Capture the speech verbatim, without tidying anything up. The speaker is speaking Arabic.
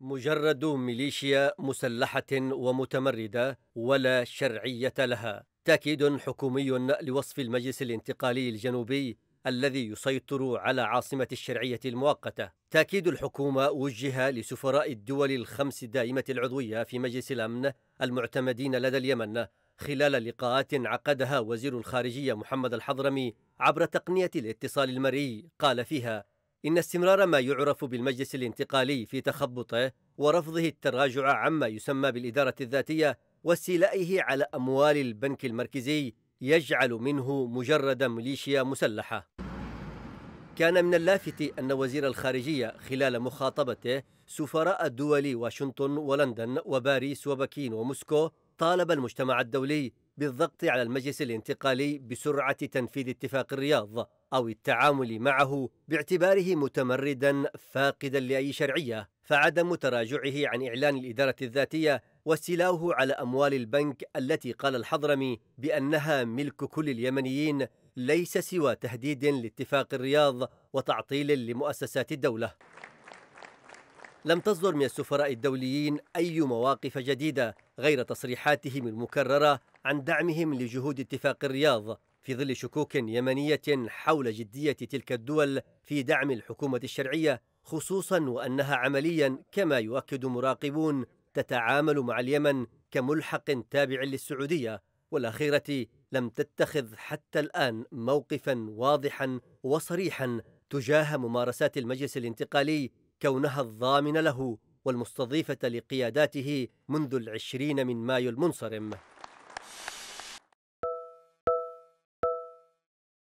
مجرد ميليشيا مسلحة ومتمردة ولا شرعية لها. تأكيد حكومي لوصف المجلس الانتقالي الجنوبي الذي يسيطر على عاصمة الشرعية المؤقتة. تأكيد الحكومة وجه لسفراء الدول الخمس دائمة العضوية في مجلس الأمن المعتمدين لدى اليمن خلال لقاءات عقدها وزير الخارجية محمد الحضرمي عبر تقنية الاتصال المرئي، قال فيها إن استمرار ما يعرف بالمجلس الانتقالي في تخبطه ورفضه التراجع عما يسمى بالإدارة الذاتية واستيلائه على أموال البنك المركزي يجعل منه مجرد ميليشيا مسلحة. كان من اللافت أن وزير الخارجية خلال مخاطبته سفراء دول واشنطن ولندن وباريس وبكين وموسكو طالب المجتمع الدولي بالضغط على المجلس الانتقالي بسرعة تنفيذ اتفاق الرياض أو التعامل معه باعتباره متمردا فاقدا لأي شرعية، فعدم تراجعه عن إعلان الإدارة الذاتية واستيلاؤه على أموال البنك التي قال الحضرمي بأنها ملك كل اليمنيين ليس سوى تهديد لاتفاق الرياض وتعطيل لمؤسسات الدولة. لم تصدر من السفراء الدوليين أي مواقف جديدة غير تصريحاتهم المكررة عن دعمهم لجهود اتفاق الرياض في ظل شكوك يمنية حول جدية تلك الدول في دعم الحكومة الشرعية، خصوصا وأنها عمليا كما يؤكد مراقبون تتعامل مع اليمن كملحق تابع للسعودية، والأخيرة لم تتخذ حتى الآن موقفا واضحا وصريحا تجاه ممارسات المجلس الانتقالي كونها الضامن له والمستضيفة لقياداته منذ العشرين من مايو المنصرم.